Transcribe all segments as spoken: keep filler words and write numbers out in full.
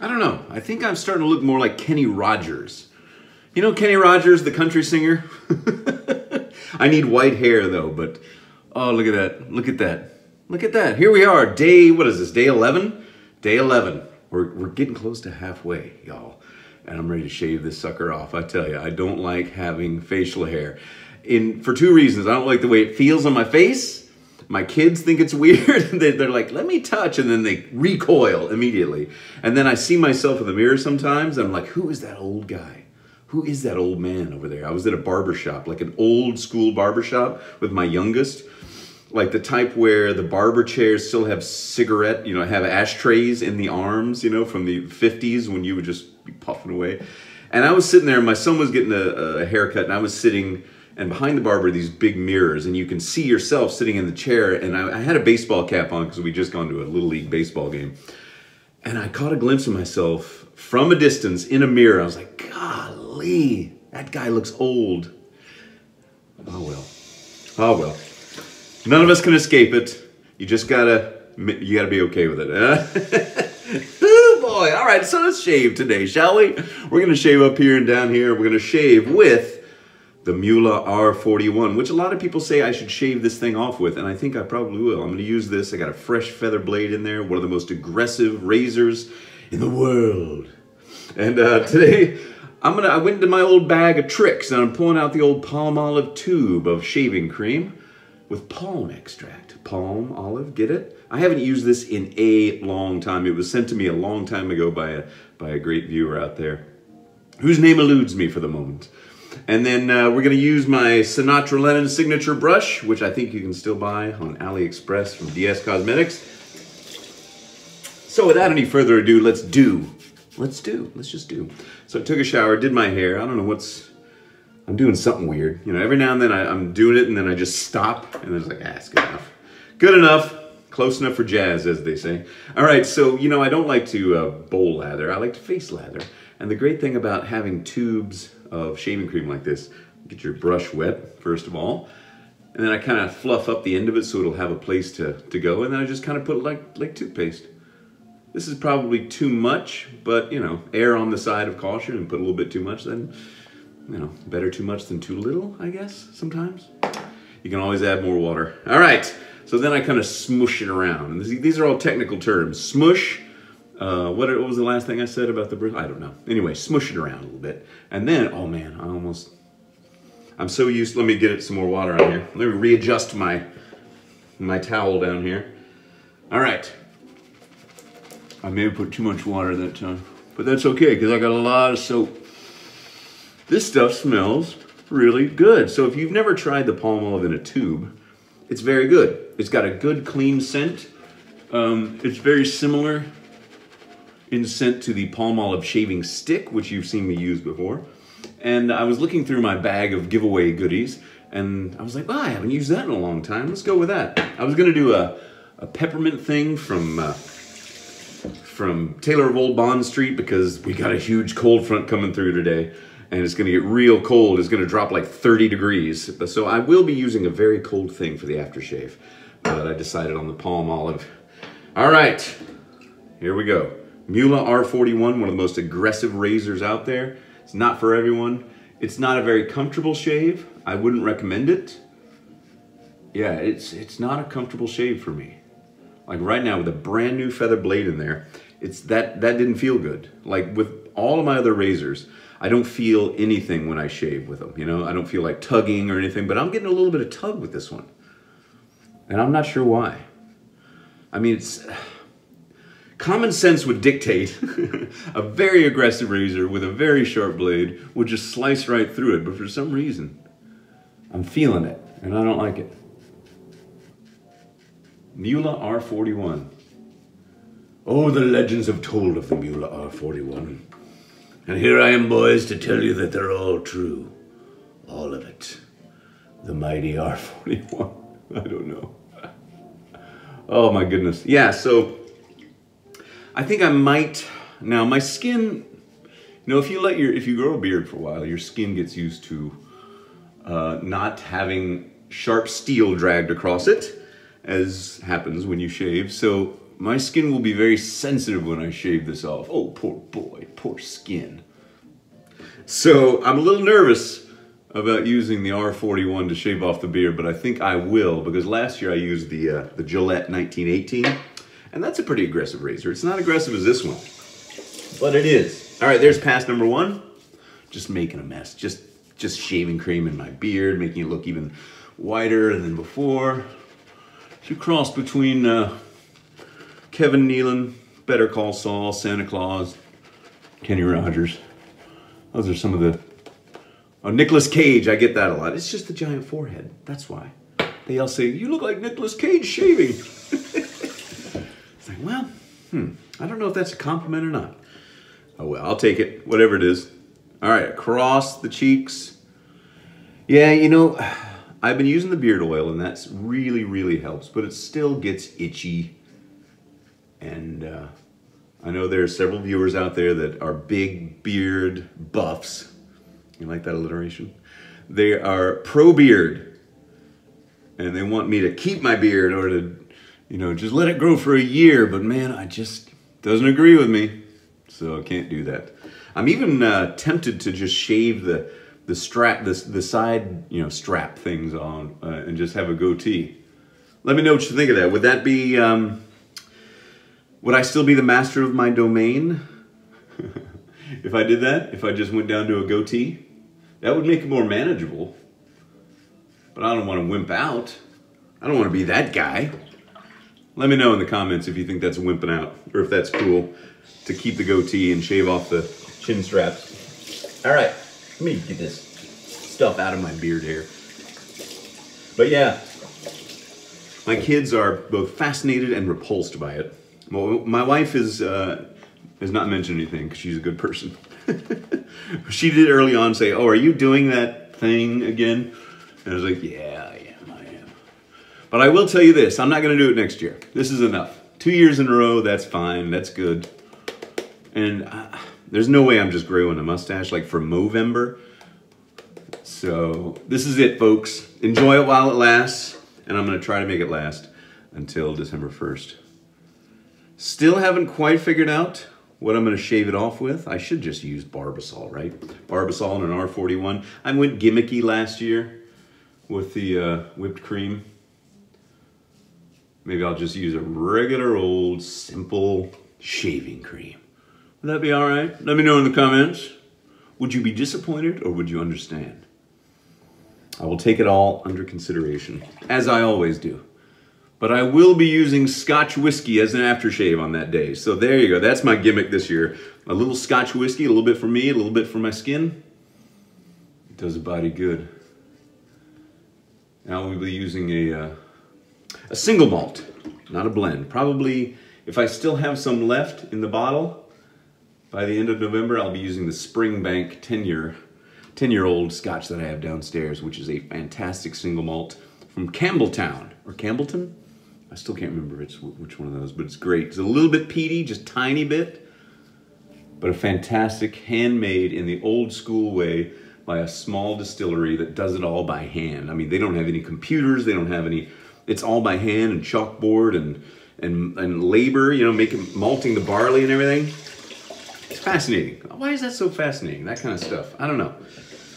I don't know. I think I'm starting to look more like Kenny Rogers. You know Kenny Rogers, the country singer? I need white hair though, but oh, look at that. Look at that. Look at that. Here we are. Day, what is this? Day eleven? Day eleven. We're, we're getting close to halfway, y'all. And I'm ready to shave this sucker off. I tell you, I don't like having facial hair. In, for two reasons. I don't like the way it feels on my face. My kids think it's weird. They're like, let me touch. And then they recoil immediately. And then I see myself in the mirror sometimes. And I'm like, who is that old guy? Who is that old man over there? I was at a barbershop, like an old school barbershop with my youngest. Like the type where the barber chairs still have cigarette, you know, have ashtrays in the arms, you know, from the fifties when you would just be puffing away. And I was sitting there and my son was getting a, a haircut and I was sitting... And behind the barber are these big mirrors, and you can see yourself sitting in the chair. And I, I had a baseball cap on because we just gone to a Little League baseball game. And I caught a glimpse of myself from a distance in a mirror. I was like, golly, that guy looks old. Oh, well. Oh, well. None of us can escape it. You just gotta, you gotta be okay with it. Huh? Oh, boy. All right, so let's shave today, shall we? We're gonna shave up here and down here. We're gonna shave with the Muhle R forty-one, which a lot of people say I should shave this thing off with, and I think I probably will. I'm gonna use this. I got a fresh feather blade in there, one of the most aggressive razors in the world. And uh, today, I'm gonna, I went into my old bag of tricks, and I'm pulling out the old Palmolive tube of shaving cream with palm extract. Palm olive, get it? I haven't used this in a long time. It was sent to me a long time ago by a, by a great viewer out there, whose name eludes me for the moment. And then uh, we're going to use my Sinatra Lennon Signature Brush, which I think you can still buy on AliExpress from D S Cosmetics. So without any further ado, let's do. Let's do. Let's just do. So I took a shower, did my hair. I don't know what's... I'm doing something weird. You know, every now and then I, I'm doing it and then I just stop. And it's like, ah, it's good enough. Good enough. Close enough for jazz, as they say. All right, so, you know, I don't like to uh, bowl lather. I like to face lather. And the great thing about having tubes of shaving cream like this, get your brush wet, first of all, and then I kind of fluff up the end of it so it'll have a place to, to go, and then I just kind of put it like, like toothpaste. This is probably too much, but, you know, err on the side of caution and put a little bit too much, then, you know, better too much than too little, I guess, sometimes. You can always add more water. All right, so then I kind of smoosh it around. And this, these are all technical terms. Smoosh. Uh, what, what was the last thing I said about the brush? I don't know. Anyway, smoosh it around a little bit. And then, oh man, I almost, I'm so used, let me get it some more water on here. Let me readjust my, my towel down here. All right. I may have put too much water that time, but that's okay because I got a lot of soap. This stuff smells really good. So if you've never tried the Palmolive in a tube, it's very good. It's got a good clean scent. Um, it's very similar in scent to the Palmolive shaving stick, which you've seen me use before. And I was looking through my bag of giveaway goodies, and I was like, well, I haven't used that in a long time. Let's go with that. I was gonna do a, a peppermint thing from, uh, from Taylor of Old Bond Street because we got a huge cold front coming through today, and it's gonna get real cold. It's gonna drop like thirty degrees. So I will be using a very cold thing for the aftershave, but I decided on the Palmolive. All right, here we go. Muhle R forty-one, one of the most aggressive razors out there. It's not for everyone. It's not a very comfortable shave. I wouldn't recommend it. Yeah, it's it's not a comfortable shave for me. Like right now with a brand new feather blade in there, it's that that didn't feel good. Like with all of my other razors, I don't feel anything when I shave with them, you know? I don't feel like tugging or anything, but I'm getting a little bit of tug with this one. And I'm not sure why. I mean, it's... Common sense would dictate a very aggressive razor with a very sharp blade would just slice right through it, but for some reason, I'm feeling it, and I don't like it. Muhle R forty-one. Oh, the legends have told of the Muhle R forty-one. And here I am, boys, to tell you that they're all true. All of it. The mighty R forty-one. I don't know. Oh, my goodness. Yeah, so... I think I might, now my skin, you know, if you let your, if you grow a beard for a while, your skin gets used to uh, not having sharp steel dragged across it, as happens when you shave. So My skin will be very sensitive when I shave this off. Oh, poor boy, poor skin. So I'm a little nervous about using the R forty-one to shave off the beard, but I think I will, because last year I used the, uh, the Gillette nineteen eighteen, and that's a pretty aggressive razor. It's not aggressive as this one, but it is. All right, there's pass number one. Just making a mess, just, just shaving cream in my beard, making it look even whiter than before. If you cross between uh, Kevin Nealon, Better Call Saul, Santa Claus, Kenny Rogers. Those are some of the... Oh, Nicolas Cage, I get that a lot. It's just the giant forehead, that's why. They all say, you look like Nicolas Cage shaving. It's like, well, hmm, I don't know if that's a compliment or not. Oh well, I'll take it, whatever it is. All right, across the cheeks. Yeah, you know, I've been using the beard oil and that's really, really helps, but it still gets itchy. And uh, I know there are several viewers out there that are big beard buffs. You like that alliteration? They are pro beard. And they want me to keep my beard or to, you know, just let it grow for a year. But man, I just, doesn't agree with me. So I can't do that. I'm even uh, tempted to just shave the, the strap, the, the side, you know, strap things on uh, and just have a goatee. Let me know what you think of that. Would that be... Um, Would I still be the master of my domain if I did that? If I just went down to a goatee? That would make it more manageable. But I don't want to wimp out. I don't want to be that guy. Let me know in the comments if you think that's wimping out or if that's cool to keep the goatee and shave off the chin straps. All right, let me get this stuff out of my beard hair. But yeah, my kids are both fascinated and repulsed by it. Well, my wife is, uh, has not mentioned anything because she's a good person. She did early on say, oh, are you doing that thing again? And I was like, yeah, I am, I am. But I will tell you this, I'm not going to do it next year. This is enough. Two years in a row, that's fine, that's good. And I, there's no way I'm just growing a mustache like for Movember. So this is it, folks. Enjoy it while it lasts. And I'm going to try to make it last until December first. Still haven't quite figured out what I'm going to shave it off with. I should just use Barbasol, right? Barbasol and an R forty-one. I went gimmicky last year with the uh, whipped cream. Maybe I'll just use a regular old simple shaving cream. Would that be all right? Let me know in the comments. Would you be disappointed or would you understand? I will take it all under consideration, as I always do. But I will be using Scotch whiskey as an aftershave on that day. So there you go. That's my gimmick this year. A little Scotch whiskey, a little bit for me, a little bit for my skin. It does the body good. Now we'll be using a, uh, a single malt, not a blend. Probably, if I still have some left in the bottle, by the end of November, I'll be using the Springbank ten-year-old Scotch that I have downstairs, which is a fantastic single malt from Campbelltown, or Campbellton? I still can't remember which one of those, but it's great. It's a little bit peaty, just tiny bit, but a fantastic handmade in the old school way by a small distillery that does it all by hand. I mean, they don't have any computers, they don't have any, it's all by hand and chalkboard and, and, and labor, you know, making, malting the barley and everything. It's fascinating. Why is that so fascinating? That kind of stuff. I don't know.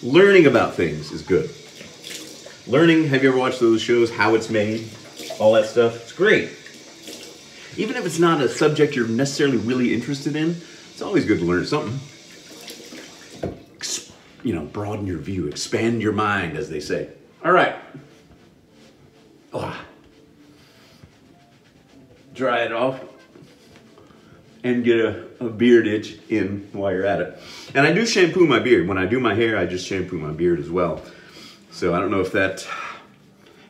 Learning about things is good. Learning, have you ever watched those shows, How It's Made? All that stuff. It's great. Even if it's not a subject you're necessarily really interested in, it's always good to learn something. Ex you know, broaden your view, expand your mind, as they say. All right. Ugh. Dry it off and get a, a beard itch in while you're at it. And I do shampoo my beard. When I do my hair, I just shampoo my beard as well. So I don't know if that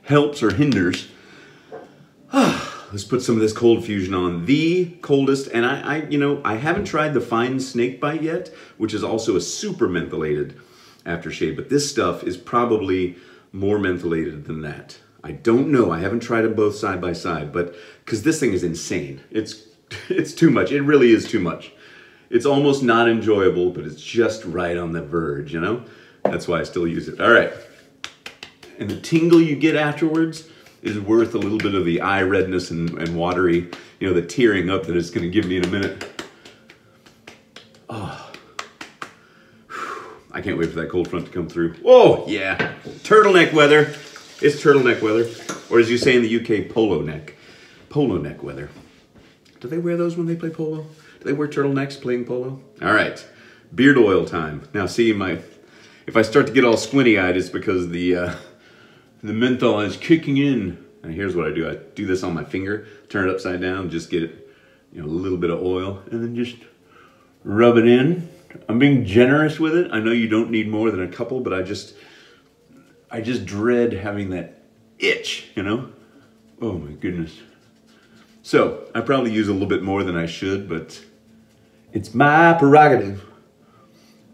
helps or hinders. Let's put some of this Cold Fusion on. The coldest, and I, I, you know, I haven't tried the Fine Snake Bite yet, which is also a super mentholated aftershave, but this stuff is probably more mentholated than that. I don't know, I haven't tried them both side by side, but, because this thing is insane. It's, it's too much, it really is too much. It's almost not enjoyable, but it's just right on the verge, you know? That's why I still use it. All right. And the tingle you get afterwards is worth a little bit of the eye redness and, and watery you know, the tearing up that it's going to give me in a minute. Oh, I can't wait for that cold front to come through. Whoa, yeah, turtleneck weather. It's turtleneck weather, or as you say in the U K, polo neck. Polo neck weather. Do they wear those when they play polo? Do they wear turtlenecks playing polo? All right, beard oil time. Now see, my, if I start to get all squinty-eyed, it's because the, uh, the menthol is kicking in. And here's what I do. I do this on my finger, turn it upside down, just get it, you know, a little bit of oil, and then just rub it in. I'm being generous with it. I know you don't need more than a couple, but I just, I just dread having that itch, you know? Oh my goodness. So, I probably use a little bit more than I should, but it's my prerogative.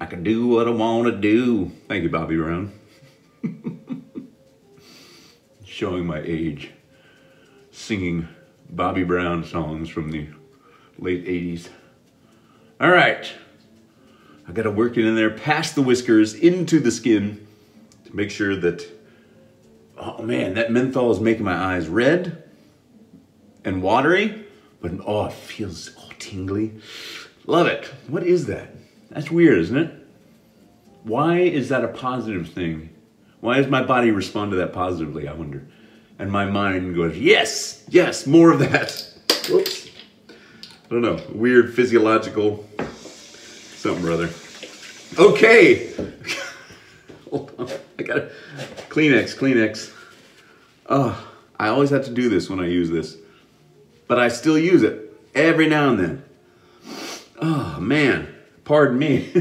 I can do what I want to do. Thank you, Bobby Brown. Showing my age, singing Bobby Brown songs from the late eighties. All right, I gotta work it in there past the whiskers, into the skin to make sure that, oh man, that menthol is making my eyes red and watery, but oh, it feels all tingly. Love it. What is that? That's weird, isn't it? Why is that a positive thing? Why does my body respond to that positively, I wonder? And my mind goes, yes, yes, more of that. Whoops. I don't know, weird physiological something or other. Okay. Hold on, I gotta, Kleenex, Kleenex. Oh, I always have to do this when I use this. But I still use it every now and then. Oh man, pardon me.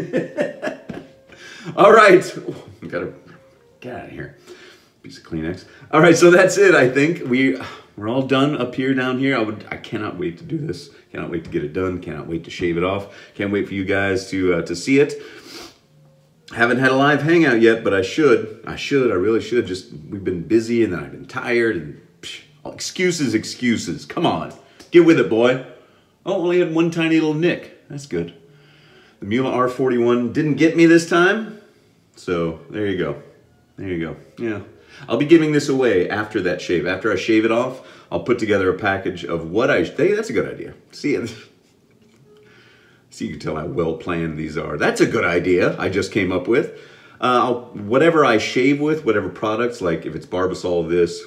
All right, oh, I've got to get out of here. Piece of Kleenex. All right, so that's it. I think we we're all done up here, down here. I would, I cannot wait to do this. Cannot wait to get it done. Cannot wait to shave it off. Can't wait for you guys to uh, to see it. Haven't had a live hangout yet, but I should. I should. I really should. Just we've been busy, and then I've been tired and. Excuses, excuses. Come on. Get with it, boy. Oh, only had one tiny little nick. That's good. The Muhle R forty-one didn't get me this time. So, there you go. There you go. Yeah. I'll be giving this away after that shave. After I shave it off, I'll put together a package of what I... Hey, that's a good idea. See it. See, you can tell how well planned these are. That's a good idea I just came up with. Uh, I'll, whatever I shave with, whatever products, like if it's Barbasol, this...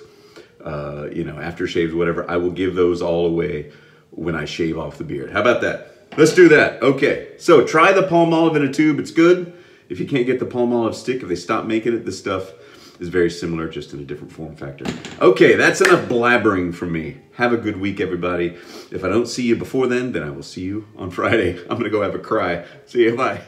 Uh, you know, aftershaves, whatever, I will give those all away when I shave off the beard. How about that? Let's do that. Okay. So try the Palmolive in a tube. It's good. If you can't get the Palmolive stick, if they stop making it, this stuff is very similar, just in a different form factor. Okay. That's enough blabbering from me. Have a good week, everybody. If I don't see you before then, then I will see you on Friday. I'm going to go have a cry. See you. Bye.